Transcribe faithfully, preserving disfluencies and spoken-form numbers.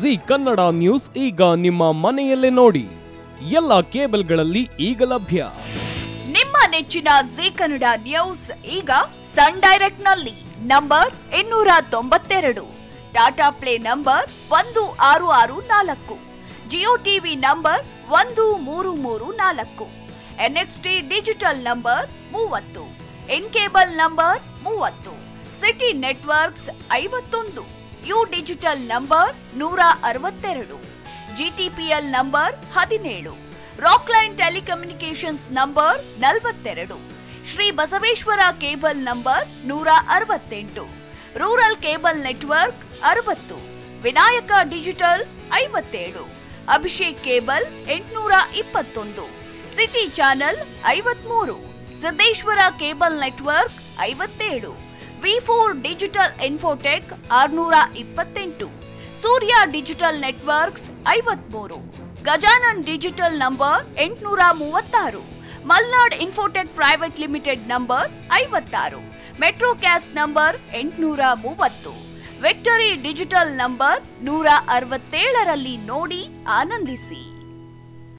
G Kannada news ಈಗ ನಿಮ್ಮ ಮನೆಯಲ್ಲೇ ನೋಡಿ ಎಲ್ಲ ಕೇಬಲ್ಗಳಲ್ಲಿ ಈಗ ಲಭ್ಯ ನಿಮ್ಮ ನೆಚ್ಚಿನ ಜಿ ಕನ್ನಡ ನ್ಯೂಸ್ ಈಗ ಸನ್ ಡೈರೆಕ್ಟ್ ನಲ್ಲಿ ನಂಬರ್ ಇನ್ನೂರ ತೊಂಬತ್ತೆರಡು ಟಾಟಾ ಪ್ಲೇ ನಂಬರ್ ಒಂದು ಆರು ಆರು ನಾಲ್ಕು ಜಿಯೋ ಟಿವಿ ನಂಬರ್ ಒಂದು ಮೂರು ಮೂರು ನಾಲ್ಕು ಎನ್ಎಕ್ಸ್ಟಿ ಡಿಜಿಟಲ್ ನಂಬರ್ ಮೂವತ್ತು ಎನ್ ಕೇಬಲ್ ನಂಬರ್ ಮೂವತ್ತು ಸಿಟಿ ನೆಟ್ವರ್ಕ್ಸ್ ಐವತ್ತೊಂದು ಯು ಡಿಜಿಟಲ್ ನಂಬರ್ ನೂರ ಅರವತ್ತೆರಡು ಜಿಟಿಪಿಎಲ್ ನಂಬರ್ ಹದಿನೇಳು ರಾಕ್ಲೈನ್ ಟೆಲಿಕಮ್ಯುನಿಕೇಶನ್ಸ್ ನಂಬರ್ ನಲವತ್ತೆರಡು ಶ್ರೀ ಬಸವೇಶ್ವರ ಕೇಬಲ್ ನಂಬರ್ ನೂರ ಅರವತ್ತೆಂಟು ರೂರಲ್ ಕೇಬಲ್ ನೆಟ್ವರ್ಕ್ ಅರವತ್ತು ವಿನಾಯಕ ಡಿಜಿಟಲ್ ಐವತ್ತೇಳು ಅಭಿಷೇಕ್ ಕೇಬಲ್ ಎಂಟುನೂರ ಇಪ್ಪತ್ತೊಂದು ಸಿಟಿ ಚಾನಲ್ ಐವತ್ಮೂರು ಸಿದ್ದೇಶ್ವರ ಕೇಬಲ್ ನೆಟ್ವರ್ಕ್ ಐವತ್ತೇಳು ವಿ-ಫೋರ್ डिजिटल इनफोटेक ಆರುನೂರ ಇಪ್ಪತ್ತೆಂಟು सूर्या डिजिटल नेटवर्क्स ಐವತ್ತಮೂರು गजानन डिजिटल नंबर ಎಂಟುನೂರ ಮೂವತ್ತಾರು Mallard infotech private limited number ಐವತ್ತಾರು मेट्रोकैस्ट नंबर ಎಂಟುನೂರ ಮೂವತ್ತು विक्टरी डिजिटल नंबर ನೂರ ಅರವತ್ತೇಳು रल्ली नोडी आनंदिसी।